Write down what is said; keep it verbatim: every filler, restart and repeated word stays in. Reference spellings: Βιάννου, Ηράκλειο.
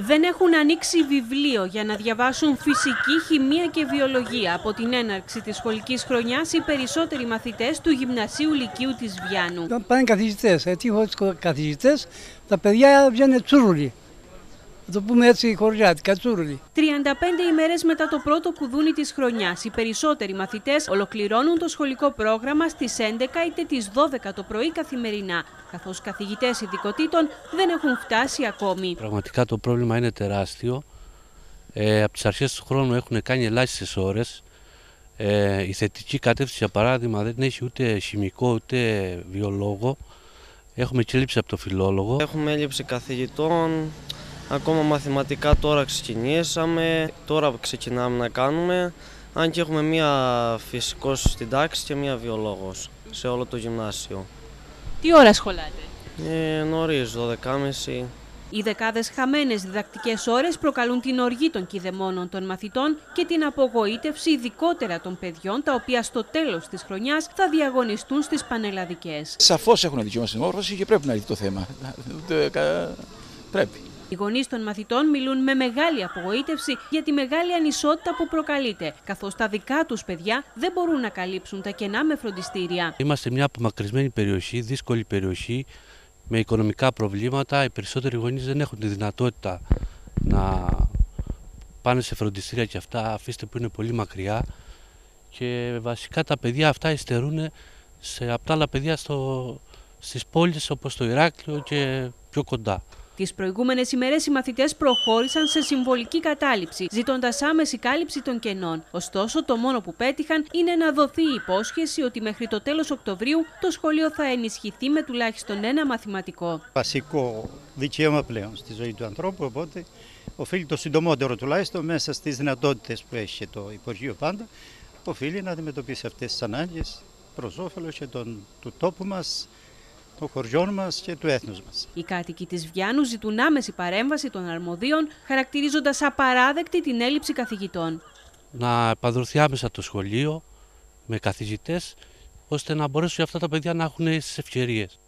Δεν έχουν ανοίξει βιβλίο για να διαβάσουν φυσική, χημεία και βιολογία. Από την έναρξη της σχολικής χρονιάς, οι περισσότεροι μαθητές του Γυμνασίου Λυκείου της Βιάννου. Πάνε καθηγητές, έτσι χωρίς καθηγητές, τα παιδιά βγαίνουν τσούρουλοι. Θα το πούμε έτσι, χωριάτικα, τσούρουλοι. τριάντα πέντε ημέρες μετά το πρώτο κουδούνι της χρονιάς, οι περισσότεροι μαθητές ολοκληρώνουν το σχολικό πρόγραμμα στις έντεκα είτε τις δώδεκα το πρωί καθημερινά, καθώς καθηγητές ειδικοτήτων δεν έχουν φτάσει ακόμη. Πραγματικά το πρόβλημα είναι τεράστιο. Ε, από τις αρχές του χρόνου έχουν κάνει ελάχιστες ώρες. Ε, η θετική κατεύθυνση, για παράδειγμα, δεν έχει ούτε χημικό ούτε βιολόγο. Έχουμε και λήψη από το φιλόλογο. Έχουμε έλλειψη καθηγητών. Ακόμα μαθηματικά τώρα ξεκινήσαμε, τώρα ξεκινάμε να κάνουμε, αν και έχουμε μία φυσικός στην τάξη και μία βιολόγος σε όλο το γυμνάσιο. Τι ώρα σχολάτε? Ε, νωρίς, δώδεκα και μισή. Οι δεκάδες χαμένες διδακτικές ώρες προκαλούν την οργή των κηδεμόνων των μαθητών και την απογοήτευση ειδικότερα των παιδιών, τα οποία στο τέλος της χρονιάς θα διαγωνιστούν στις πανελλαδικές. Σαφώς έχουν δικαίωμα στην όρθωση και πρέπει να λυθεί το θέμα. Πρέπει. Οι γονείς των μαθητών μιλούν με μεγάλη απογοήτευση για τη μεγάλη ανισότητα που προκαλείται, καθώς τα δικά τους παιδιά δεν μπορούν να καλύψουν τα κενά με φροντιστήρια. Είμαστε μια απομακρυσμένη περιοχή, δύσκολη περιοχή, με οικονομικά προβλήματα. Οι περισσότεροι γονείς δεν έχουν τη δυνατότητα να πάνε σε φροντιστήρια και αυτά, αφήστε που είναι πολύ μακριά. Και βασικά τα παιδιά αυτά υστερούν σε, από τα άλλα παιδιά στο, στις πόλεις όπως το Ηράκλειο και πιο κοντά. Τις προηγούμενες ημέρες οι μαθητές προχώρησαν σε συμβολική κατάληψη, ζητώντας άμεση κάλυψη των κενών. Ωστόσο, το μόνο που πέτυχαν είναι να δοθεί η υπόσχεση ότι μέχρι το τέλος Οκτωβρίου το σχολείο θα ενισχυθεί με τουλάχιστον ένα μαθηματικό. Βασικό δικαίωμα πλέον στη ζωή του ανθρώπου, οπότε οφείλει το συντομότερο τουλάχιστον μέσα στις δυνατότητες που έχει το Υπουργείο πάντα, οφείλει να αντιμετωπίσει αυτές τις ανάγκες προς όφελος και τον, του τόπου μας, των χωριών μας και του έθνους μας. Οι κάτοικοι της Βιάννου ζητούν άμεση παρέμβαση των αρμοδίων, χαρακτηρίζοντας απαράδεκτη την έλλειψη καθηγητών. Να επανδρωθεί άμεσα το σχολείο με καθηγητές, ώστε να μπορέσουν αυτά τα παιδιά να έχουν τις ευκαιρίες.